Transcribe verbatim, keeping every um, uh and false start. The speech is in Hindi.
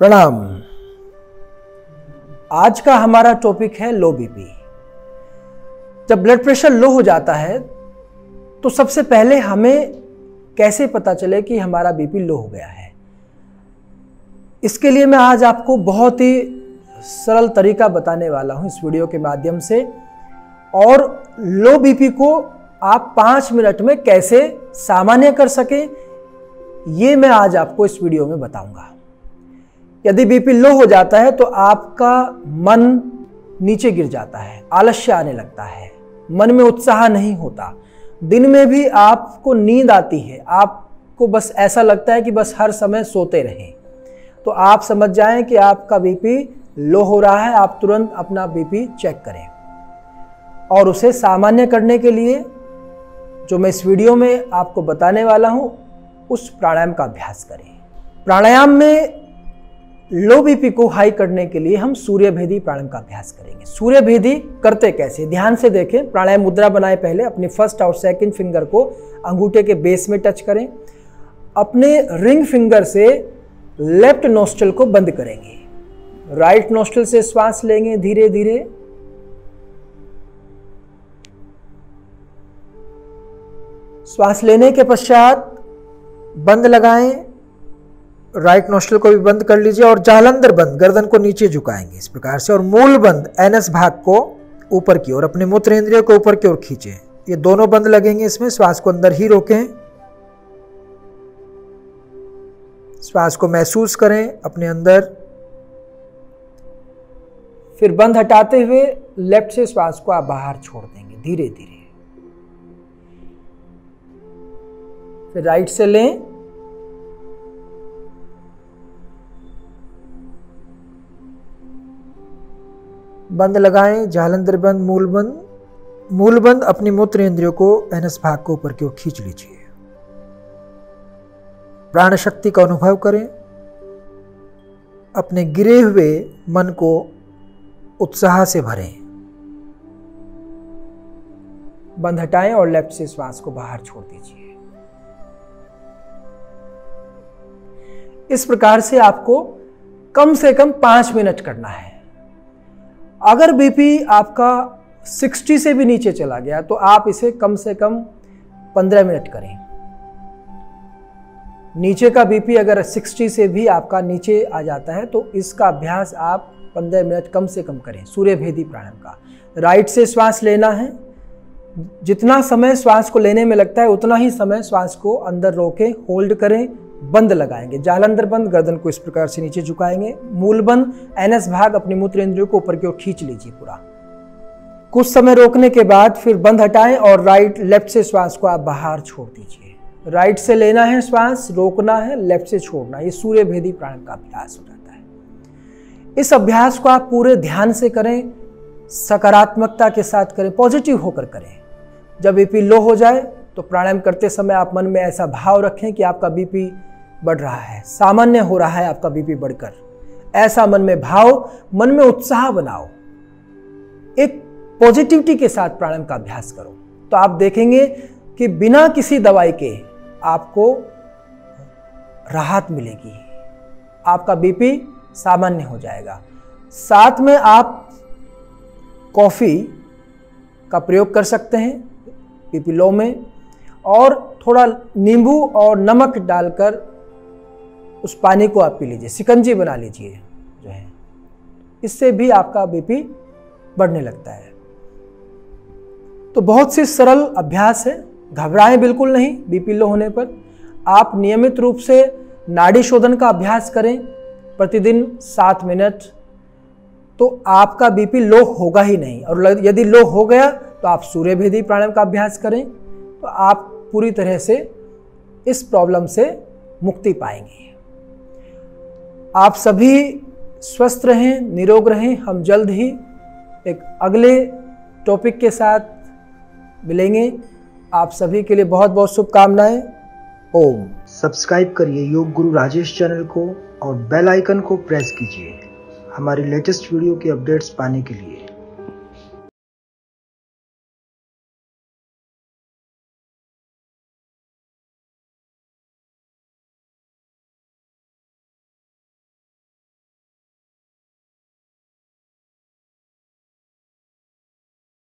प्रणाम। आज का हमारा टॉपिक है लो बीपी। जब ब्लड प्रेशर लो हो जाता है तो सबसे पहले हमें कैसे पता चले कि हमारा बीपी लो हो गया है, इसके लिए मैं आज आपको बहुत ही सरल तरीका बताने वाला हूं इस वीडियो के माध्यम से। और लो बीपी को आप पाँच मिनट में कैसे सामान्य कर सकें, ये मैं आज आपको इस वीडियो में बताऊंगा। यदि बीपी लो हो जाता है तो आपका मन नीचे गिर जाता है, आलस्य आने लगता है, मन में उत्साह नहीं होता, दिन में भी आपको नींद आती है, आपको बस ऐसा लगता है कि बस हर समय सोते रहें। तो आप समझ जाएं कि आपका बीपी लो हो रहा है। आप तुरंत अपना बीपी चेक करें और उसे सामान्य करने के लिए जो मैं इस वीडियो में आपको बताने वाला हूं, उस प्राणायाम का अभ्यास करें। प्राणायाम में लो बीपी को हाई करने के लिए हम सूर्यभेदी प्राणायाम का अभ्यास करेंगे। सूर्यभेदी करते कैसे, ध्यान से देखें। प्राणायाम मुद्रा बनाए पहले अपने फर्स्ट और सेकंड फिंगर को अंगूठे के बेस में टच करें। अपने रिंग फिंगर से लेफ्ट नोस्ट्रल को बंद करेंगे। राइट नोस्ट्रल से श्वास लेंगे धीरे धीरे। श्वास लेने के पश्चात बंद लगाएं, राइट नोस्ट्रल को भी बंद कर लीजिए और जालंधर बंद, गर्दन को नीचे झुकाएंगे इस प्रकार से। और मूल बंद, एनएस भाग को ऊपर की ओर, अपने मूत्रेंद्रिय को ऊपर की ओर खींचे। ये दोनों बंद लगेंगे, इसमें श्वास को अंदर ही रोकें, श्वास को महसूस करें अपने अंदर। फिर बंद हटाते हुए लेफ्ट से श्वास को आप बाहर छोड़ देंगे धीरे धीरे। फिर राइट से लें, बंद लगाएं, जालंधर बंद, मूल बंद। मूल बंद अपने मूत्रेंद्रियों को, एनएस भाग को ऊपर की ओर खींच लीजिए। प्राण शक्ति का अनुभव करें, अपने गिरे हुए मन को उत्साह से भरें। बंद हटाएं और लेफ्ट से श्वास को बाहर छोड़ दीजिए। इस प्रकार से आपको कम से कम पाँच मिनट करना है। अगर बीपी आपका साठ से भी नीचे चला गया तो आप इसे कम से कम पंद्रह मिनट करें। नीचे का बीपी अगर साठ से भी आपका नीचे आ जाता है तो इसका अभ्यास आप पंद्रह मिनट कम से कम करें। सूर्यभेदी प्राणायाम का राइट से श्वास लेना है, जितना समय श्वास को लेने में लगता है उतना ही समय श्वास को अंदर रोकें, होल्ड करें, बंद लगाएंगे। जालंधर बंद, गर्दन को इस प्रकार से नीचे झुकाएंगे। मूल बंद, एनएस भाग अपने मूत्रेंद्रियों को ऊपर की ओर खींच लीजिए पूरा। कुछ समय रोकने के बाद फिर बंद हटाएं और राइट लेफ्ट से श्वास को आप बाहर छोड़ दीजिए। राइट से लेना है श्वास, रोकना है, लेफ्ट से छोड़ना। ये सूर्यभेदी प्राणायाम का अभ्यास हो जाता है। इस अभ्यास को आप पूरे ध्यान से करें, सकारात्मकता के साथ करें, पॉजिटिव होकर करें। जब बीपी लो हो जाए तो प्राणायाम करते समय आप मन में ऐसा भाव रखें कि आपका बीपी बढ़ रहा है, सामान्य हो रहा है आपका बीपी बढ़कर। ऐसा मन में भाव, मन में उत्साह बनाओ, एक पॉजिटिविटी के साथ प्राणायाम का अभ्यास करो। तो आप देखेंगे कि बिना किसी दवाई के आपको राहत मिलेगी, आपका बीपी सामान्य हो जाएगा। साथ में आप कॉफ़ी का प्रयोग कर सकते हैं बीपी लो में, और थोड़ा नींबू और नमक डालकर उस पानी को आप पी लीजिए, सिकंजी बना लीजिए जो है, इससे भी आपका बीपी बढ़ने लगता है। तो बहुत से सरल अभ्यास है, घबराएं बिल्कुल नहीं। बीपी लो होने पर आप नियमित रूप से नाड़ी शोधन का अभ्यास करें प्रतिदिन सात मिनट, तो आपका बीपी लो होगा ही नहीं। और यदि लो हो गया तो आप सूर्यभेदी प्राणायाम का अभ्यास करें, तो आप पूरी तरह से इस प्रॉब्लम से मुक्ति पाएंगे। आप सभी स्वस्थ रहें, निरोग रहें। हम जल्द ही एक अगले टॉपिक के साथ मिलेंगे। आप सभी के लिए बहुत बहुत शुभकामनाएं। ओम। सब्सक्राइब करिए योग गुरु राजेश चैनल को और बेल आइकन को प्रेस कीजिए हमारे लेटेस्ट वीडियो के अपडेट्स पाने के लिए।